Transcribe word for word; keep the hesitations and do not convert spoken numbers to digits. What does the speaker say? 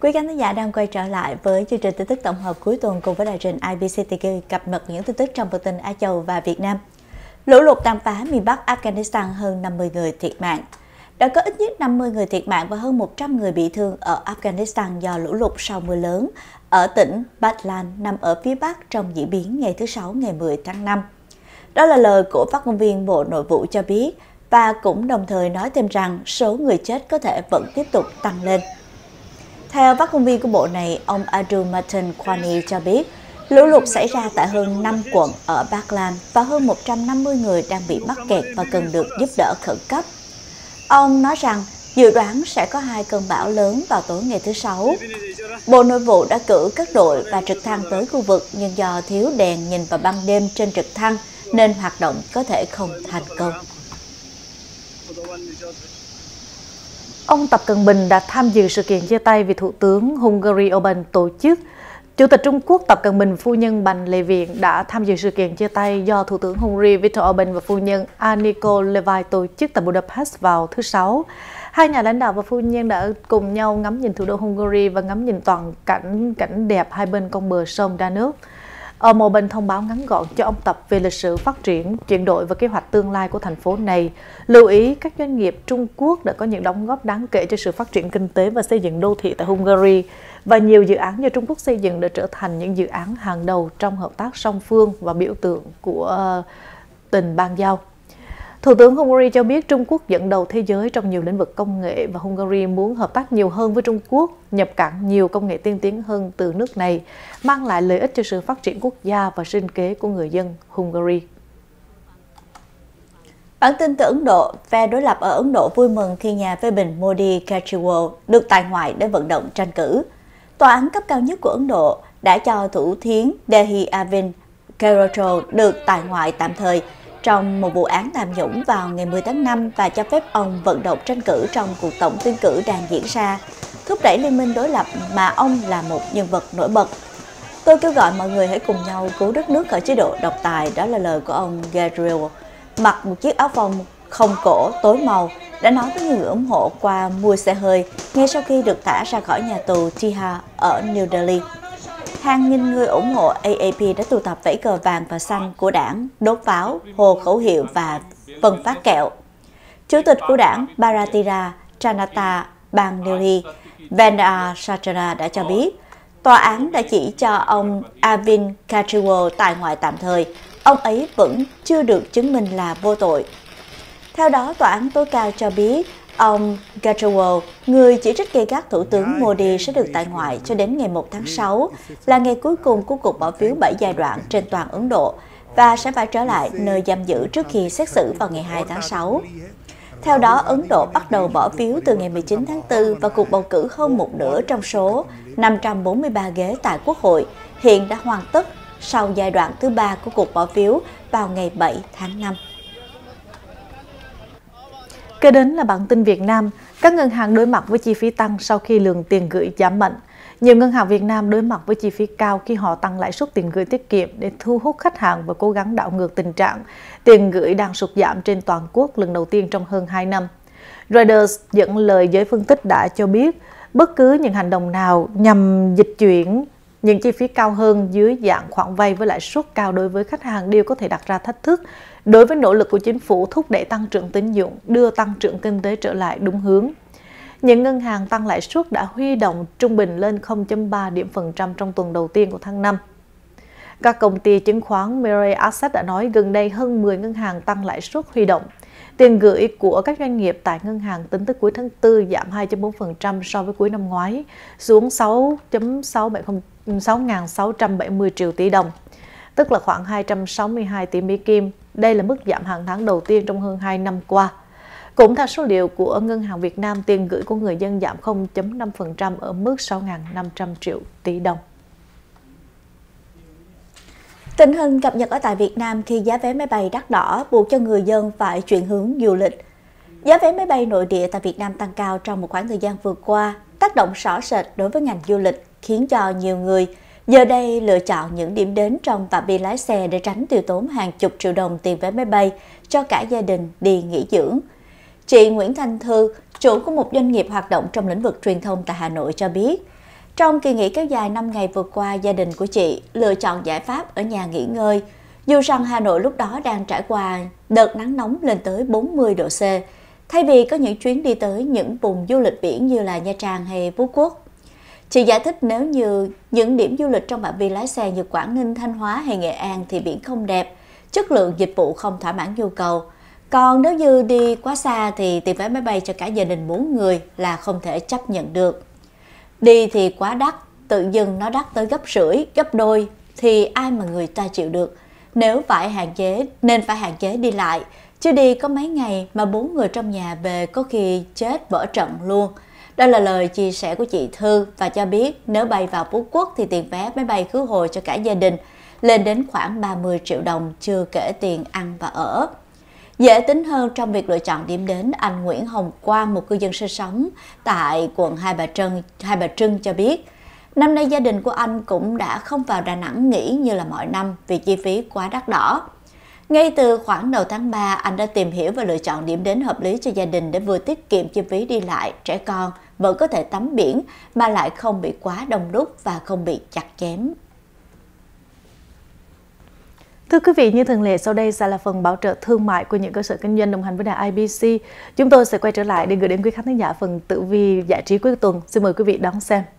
Quý khán giả đang quay trở lại với chương trình tin tức tổng hợp cuối tuần cùng với đài truyền i bê xê ti vi cập nhật những tin tức trong bản tin Á Châu và Việt Nam. Lũ lụt tàn phá miền Bắc Afghanistan, hơn năm mươi người thiệt mạng. Đã có ít nhất năm mươi người thiệt mạng và hơn một trăm người bị thương ở Afghanistan do lũ lụt sau mưa lớn ở tỉnh Badlan nằm ở phía Bắc trong diễn biến ngày thứ Sáu ngày mười tháng năm. Đó là lời của phát ngôn viên Bộ Nội vụ cho biết và cũng đồng thời nói thêm rằng số người chết có thể vẫn tiếp tục tăng lên. Theo phát ngôn viên của bộ này, ông Andrew Martin Kwani cho biết, lũ lụt xảy ra tại hơn năm quận ở Badlan và hơn một trăm năm mươi người đang bị mắc kẹt và cần được giúp đỡ khẩn cấp. Ông nói rằng dự đoán sẽ có hai cơn bão lớn vào tối ngày thứ Sáu. Bộ Nội vụ đã cử các đội và trực thăng tới khu vực, nhưng do thiếu đèn nhìn vào ban đêm trên trực thăng nên hoạt động có thể không thành công. Ông Tập Cận Bình đã tham dự sự kiện chia tay vì Thủ tướng Hungary Orbán tổ chức. Chủ tịch Trung Quốc Tập Cận Bình, phu nhân Bành Lệ Viện đã tham dự sự kiện chia tay do Thủ tướng Hungary Viktor Orbán và phu nhân Aniko Levi tổ chức tại Budapest vào thứ Sáu. Hai nhà lãnh đạo và phu nhân đã cùng nhau ngắm nhìn thủ đô Hungary và ngắm nhìn toàn cảnh cảnh đẹp hai bên con bờ sông Danube. Ông Orbán thông báo ngắn gọn cho ông Tập về lịch sử phát triển, chuyển đổi và kế hoạch tương lai của thành phố này, lưu ý các doanh nghiệp Trung Quốc đã có những đóng góp đáng kể cho sự phát triển kinh tế và xây dựng đô thị tại Hungary, và nhiều dự án do Trung Quốc xây dựng đã trở thành những dự án hàng đầu trong hợp tác song phương và biểu tượng của tình bang giao. Thủ tướng Hungary cho biết Trung Quốc dẫn đầu thế giới trong nhiều lĩnh vực công nghệ và Hungary muốn hợp tác nhiều hơn với Trung Quốc, nhập cảng nhiều công nghệ tiên tiến hơn từ nước này, mang lại lợi ích cho sự phát triển quốc gia và sinh kế của người dân Hungary. Bản tin từ Ấn Độ, phe đối lập ở Ấn Độ vui mừng khi nhà phê bình Modi Kejriwal được tại ngoại để vận động tranh cử. Tòa án cấp cao nhất của Ấn Độ đã cho thủ thiến Delhi Arvind Kejriwal được tại ngoại tạm thời trong một vụ án tham nhũng vào ngày mười tháng năm và cho phép ông vận động tranh cử trong cuộc tổng tuyển cử đang diễn ra, thúc đẩy liên minh đối lập mà ông là một nhân vật nổi bật. Tôi kêu gọi mọi người hãy cùng nhau cứu đất nước khỏi chế độ độc tài, đó là lời của ông Kejriwal, mặc một chiếc áo phông không cổ tối màu, đã nói với người ủng hộ qua mùi xe hơi ngay sau khi được thả ra khỏi nhà tù Tihar ở New Delhi. Hàng nghìn người ủng hộ a a pê đã tụ tập vẫy cờ vàng và xanh của đảng, đốt pháo, hô khẩu hiệu và phân phát kẹo. Chủ tịch của đảng Bharatiya Janata bang Delhi, Vandana Sarjana đã cho biết, tòa án đã chỉ cho ông Arvind Kejriwal tại ngoại tạm thời. Ông ấy vẫn chưa được chứng minh là vô tội. Theo đó, tòa án tối cao cho biết, ông Kejriwal, người chỉ trích gay gắt Thủ tướng Modi, sẽ được tại ngoại cho đến ngày một tháng sáu, là ngày cuối cùng của cuộc bỏ phiếu bảy giai đoạn trên toàn Ấn Độ, và sẽ phải trở lại nơi giam giữ trước khi xét xử vào ngày hai tháng sáu. Theo đó, Ấn Độ bắt đầu bỏ phiếu từ ngày mười chín tháng tư và cuộc bầu cử hơn một nửa trong số năm trăm bốn mươi ba ghế tại Quốc hội hiện đã hoàn tất sau giai đoạn thứ ba của cuộc bỏ phiếu vào ngày bảy tháng năm. Kế đến là bản tin Việt Nam, các ngân hàng đối mặt với chi phí tăng sau khi lượng tiền gửi giảm mạnh. Nhiều ngân hàng Việt Nam đối mặt với chi phí cao khi họ tăng lãi suất tiền gửi tiết kiệm để thu hút khách hàng và cố gắng đảo ngược tình trạng tiền gửi đang sụt giảm trên toàn quốc lần đầu tiên trong hơn hai năm. Reuters dẫn lời giới phân tích đã cho biết, bất cứ những hành động nào nhằm dịch chuyển những chi phí cao hơn dưới dạng khoản vay với lãi suất cao đối với khách hàng đều có thể đặt ra thách thức đối với nỗ lực của chính phủ thúc đẩy tăng trưởng tín dụng, đưa tăng trưởng kinh tế trở lại đúng hướng. Những ngân hàng tăng lãi suất đã huy động trung bình lên không phẩy ba điểm phần trăm trong tuần đầu tiên của tháng năm. Các công ty chứng khoán Mirae Asset đã nói gần đây hơn mười ngân hàng tăng lãi suất huy động. Tiền gửi của các doanh nghiệp tại ngân hàng tính tới cuối tháng tư giảm hai phẩy bốn phần trăm so với cuối năm ngoái, xuống sáu nghìn sáu trăm bảy mươi triệu tỷ đồng, tức là khoảng hai trăm sáu mươi hai tỷ Mỹ Kim. Đây là mức giảm hàng tháng đầu tiên trong hơn hai năm qua. Cũng theo số liệu của Ngân hàng Việt Nam, tiền gửi của người dân giảm không phẩy năm phần trăm ở mức sáu nghìn năm trăm triệu tỷ đồng. Tình hình cập nhật ở tại Việt Nam khi giá vé máy bay đắt đỏ buộc cho người dân phải chuyển hướng du lịch. Giá vé máy bay nội địa tại Việt Nam tăng cao trong một khoảng thời gian vừa qua, tác động rõ rệt đối với ngành du lịch, khiến cho nhiều người giờ đây lựa chọn những điểm đến trong phạm vi lái xe để tránh tiêu tốn hàng chục triệu đồng tiền vé máy bay cho cả gia đình đi nghỉ dưỡng. Chị Nguyễn Thanh Thư, chủ của một doanh nghiệp hoạt động trong lĩnh vực truyền thông tại Hà Nội cho biết, Trong kỳ nghỉ kéo dài năm ngày vừa qua, gia đình của chị lựa chọn giải pháp ở nhà nghỉ ngơi, dù rằng Hà Nội lúc đó đang trải qua đợt nắng nóng lên tới bốn mươi độ C. Thay vì có những chuyến đi tới những vùng du lịch biển như là Nha Trang hay Phú Quốc, chị giải thích nếu như những điểm du lịch trong phạm vi lái xe như Quảng Ninh, Thanh Hóa hay Nghệ An thì biển không đẹp, chất lượng dịch vụ không thỏa mãn nhu cầu. Còn nếu như đi quá xa thì tiền vé máy bay cho cả gia đình bốn người là không thể chấp nhận được. Đi thì quá đắt, tự dưng nó đắt tới gấp rưỡi, gấp đôi thì ai mà người ta chịu được. Nếu phải hạn chế nên phải hạn chế đi lại, chứ đi có mấy ngày mà bốn người trong nhà về có khi chết vỡ trận luôn. Đó là lời chia sẻ của chị Thư, và cho biết nếu bay vào Phú Quốc thì tiền vé máy bay khứ hồi cho cả gia đình lên đến khoảng ba mươi triệu đồng, chưa kể tiền ăn và ở. Dễ tính hơn trong việc lựa chọn điểm đến, anh Nguyễn Hồng Quang, một cư dân sinh sống tại quận Hai Bà Trưng, Hai Bà Trưng cho biết, năm nay gia đình của anh cũng đã không vào Đà Nẵng nghỉ như là mọi năm vì chi phí quá đắt đỏ. Ngay từ khoảng đầu tháng ba, anh đã tìm hiểu và lựa chọn điểm đến hợp lý cho gia đình để vừa tiết kiệm chi phí đi lại, trẻ con vẫn có thể tắm biển mà lại không bị quá đông đúc và không bị chặt chém. Thưa quý vị, như thường lệ, sau đây sẽ là phần bảo trợ thương mại của những cơ sở kinh doanh đồng hành với đài i bê xê. Chúng tôi sẽ quay trở lại để gửi đến quý khán thính giả phần tử vi giải trí cuối tuần. Xin mời quý vị đón xem.